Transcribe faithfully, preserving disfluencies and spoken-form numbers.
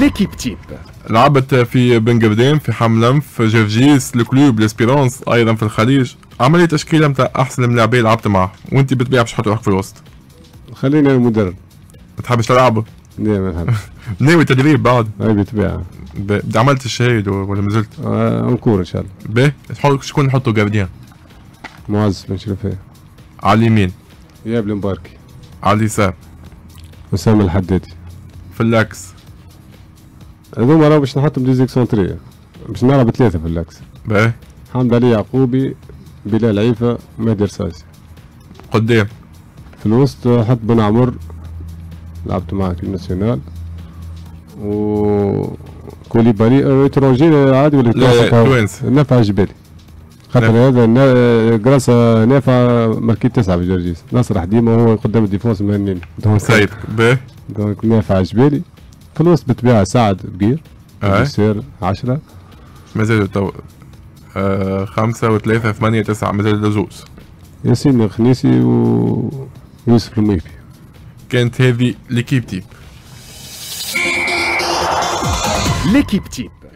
ليكيب تيب. لعبت في بن قردان، في حملم، في جرجيس، الكلوب، لاسبيرونس، ايضا في الخليج. عملي تشكيله نتاع احسن ملاعبيه لعبت معاه، وانت بالطبيعه باش تحط روحك في الوسط. خليني المدرب. ما تحبش تلعبه؟ لا ما نحبش. ناوي تدريب بعد؟ اي بالطبيعه. عملت الشهيد ولا مازلت؟ نكور ان شاء الله. باهي، شكون نحطوا قردان؟ معز بن شرفيه. على اليمين. يا بن مباركي. على اليسار. اسامه الحدادي. في الاكس. هذوما راهو باش نحطهم ديزيك سونتري، باش نلعب ثلاثه في الاكس. باهي. حمد علي يعقوبي، بلال عيفه، مهدي رصاصي. قدام. في الوسط حط بن عمر، لعبت معاه في الناسيونال. و كوليبالي اترونجي عادي ولا توانسي؟ نفع جبالي. خاطر هذا جراسا نافع ماركي تسعه في جرجيس، نصر حديمه وهو قدام الديفونس مهنيني. سعيد. باهي. دونك نافع جبالي. في الوسط بالطبيعه سعد بقير. اي. سير عشره. مازالوا تو آه خمسه وثلاثه ثمانيه تسعه مازالوا زوز. ياسين الخنيسي ويوسف المويبي. كانت هذه ليكيب تيب. ليكيب تيب.